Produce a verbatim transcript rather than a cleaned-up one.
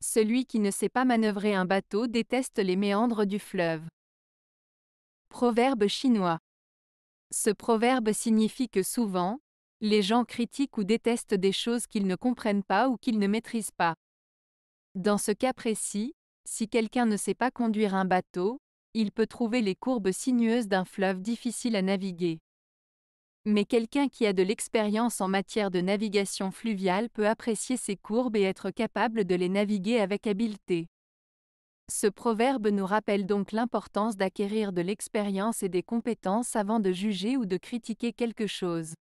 Celui qui ne sait pas manœuvrer un bateau déteste les méandres du fleuve. Proverbe chinois. Ce proverbe signifie que souvent, les gens critiquent ou détestent des choses qu'ils ne comprennent pas ou qu'ils ne maîtrisent pas. Dans ce cas précis, si quelqu'un ne sait pas conduire un bateau, il peut trouver les courbes sinueuses d'un fleuve difficile à naviguer. Mais quelqu'un qui a de l'expérience en matière de navigation fluviale peut apprécier ces courbes et être capable de les naviguer avec habileté. Ce proverbe nous rappelle donc l'importance d'acquérir de l'expérience et des compétences avant de juger ou de critiquer quelque chose.